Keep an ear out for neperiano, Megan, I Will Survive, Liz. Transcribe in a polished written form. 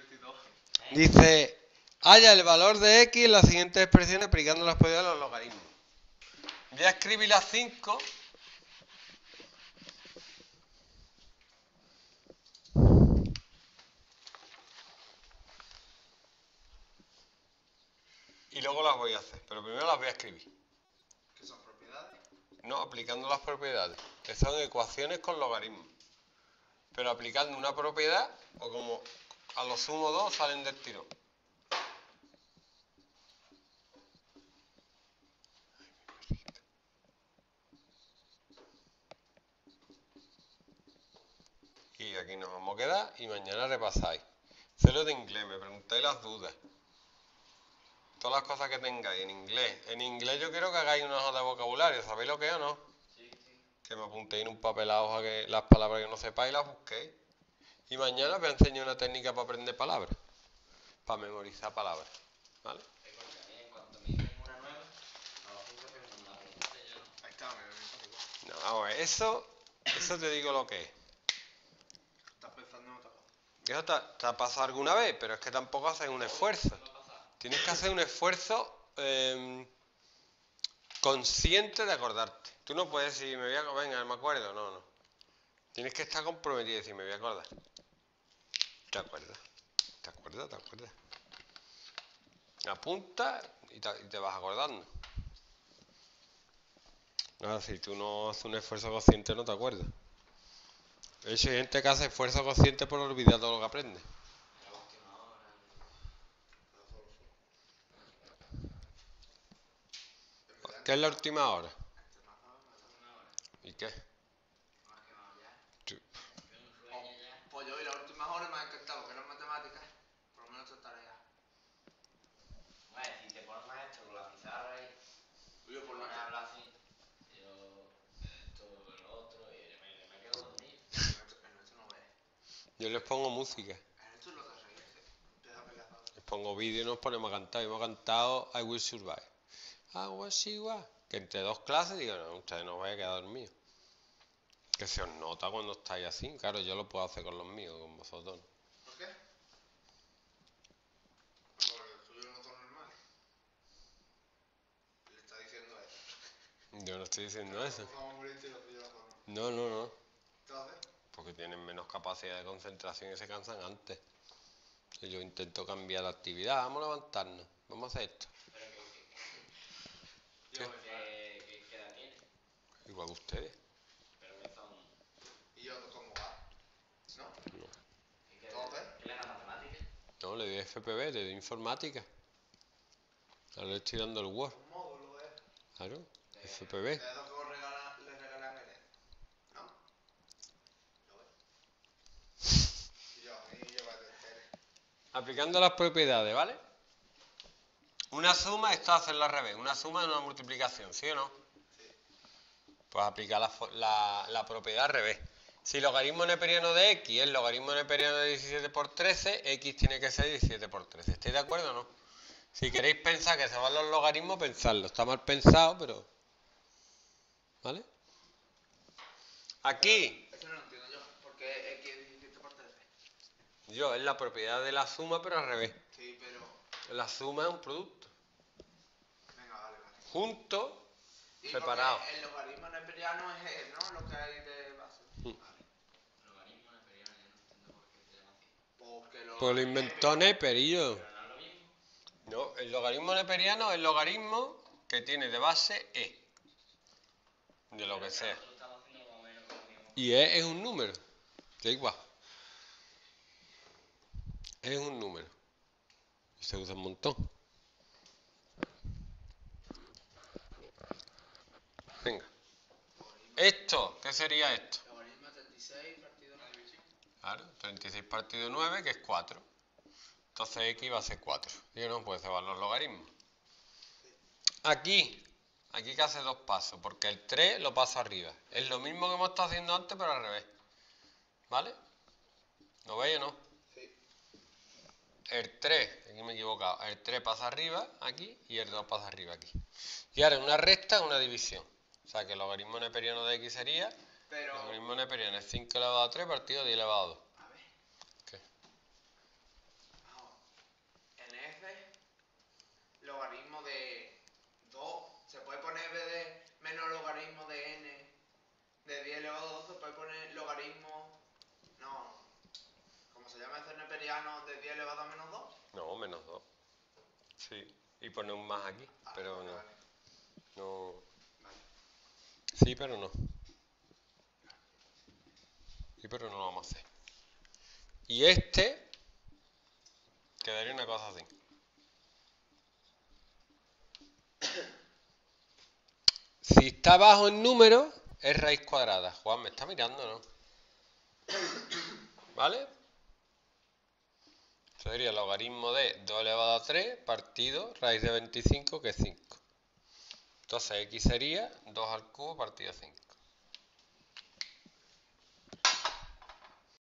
22. Dice, halla el valor de X en las siguientes expresiones aplicando las propiedades a los logaritmos. Voy a escribir las 5. Y luego las voy a hacer, pero primero las voy a escribir. ¿Qué son propiedades? No, aplicando las propiedades. Que son ecuaciones con logaritmos. Pero aplicando una propiedad, o como a lo sumo 2 salen del tirón. Y aquí nos vamos a quedar y mañana repasáis. Sé lo de inglés, me preguntáis las dudas. Todas las cosas que tengáis en inglés. En inglés yo quiero que hagáis una hoja de vocabulario. ¿Sabéis lo que es o no? Sí, sí. Que me apuntéis en un papel a la hoja que las palabras que no sepáis las busquéis. Y mañana os voy a enseñar una técnica para aprender palabras. Para memorizar palabras. ¿Vale? No, eso te digo lo que es. ¿Estás pensando en otra cosa? Eso te ha pasado alguna vez, pero es que tampoco haces un esfuerzo. Tienes que hacer un esfuerzo consciente de acordarte. Tú no puedes decir, me voy a acordar, venga, me acuerdo. No, no. Tienes que estar comprometido y decir, me voy a acordar. ¿Te acuerdas? ¿Te acuerdas? ¿Te acuerdas? Apunta y te vas acordando. Ahora, si tú no haces un esfuerzo consciente, no te acuerdas. De hecho, hay gente que hace esfuerzo consciente por olvidar todo lo que aprende. ¿Qué es la última hora? ¿Y qué? Pues yo vi la última hora y me ha encantado, que no es matemáticas, por lo menos tu tarea. Si te pones más esto con la pizarra y yo por lo menos hablo así, yo esto, lo otro, y me quedo dormido. En esto no ves. Yo les pongo música. En esto lo que se les pongo vídeo y nos ponemos a cantar. Hemos cantado I Will Survive. Que entre dos clases digo, no, ustedes no vais a quedar dormidos. Que se os nota cuando estáis así. Claro, yo lo puedo hacer con los míos, con vosotros. ¿Por qué? Porque los tuyos no son normales. Le está diciendo eso. Yo no estoy diciendo eso. No, no, no. ¿Entonces? Porque tienen menos capacidad de concentración y se cansan antes. Y yo intento cambiar la actividad. Vamos a levantarnos. Vamos a hacer esto. ¿Qué edad tiene? Igual que ustedes. Pero me son... ¿Y yo cómo va? ¿No? No. ¿Qué le da matemáticas? No, le doy FPV, le doy informática. Ahora le estoy dando el Word. Un módulo, ¿eh? Claro, FPV. ¿Le das lo que le regalan a él? ¿No? ¿Lo ves? Y yo, llévate el Jerez. Aplicando las propiedades, ¿vale? Una suma, esto hacerlo al revés. Una suma es una multiplicación, ¿sí o no? Sí. Pues aplicar la propiedad al revés. Si logaritmo neperiano de X es logaritmo neperiano de 17 por 13, X tiene que ser 17 por 13. ¿Estáis de acuerdo o no? Si queréis pensar que se van los logaritmos, pensadlo. Está mal pensado, pero... ¿Vale? Aquí... Eso no lo entiendo yo. ¿Por qué X es 17 por 13? Yo, es la propiedad de la suma, pero al revés. Sí, pero... La suma es un producto. Venga, vale. Junto, sí, separado. El logaritmo neperiano es el, ¿no? Lo que hay de base. Vale. El logaritmo neperiano, yo no entiendo por qué se llama así. Pues lo inventó Neperillo. Pero no es lo mismo. No, el logaritmo neperiano es el logaritmo que tiene de base E. De lo que sea. Y E es un número. Da igual. E es un número. Se usa un montón. Venga. ¿Esto? ¿Qué sería esto? Logaritmo 36 partido 9. Claro, 36 partido 9, que es 4. Entonces X va a ser 4. Y uno puede llevar los logaritmos. Aquí que hace dos pasos, porque el 3 lo paso arriba. Es lo mismo que hemos estado haciendo antes, pero al revés. ¿Vale? ¿Lo veis o no? El 3, aquí me he equivocado, el 3 pasa arriba, aquí, y el 2 pasa arriba, aquí. Y ahora una recta es una división. O sea que el logaritmo neperiano de X sería... Pero... Logaritmo neperiano es 5 elevado a 3 partido de 10 elevado a 2. A ver. ¿Qué? castellano de pie elevado a -2? No, -2. Sí. Y pone un más aquí, pero vale, no. Vale. No. Vale. Sí, pero no. Sí, pero no lo vamos a hacer. Y este quedaría una cosa así. Si está abajo en número, es raíz cuadrada. Juan, me está mirando, ¿no? ¿Vale? Sería el logaritmo de 2 elevado a 3 partido raíz de 25, que es 5. Entonces, x sería 2 al cubo partido 5.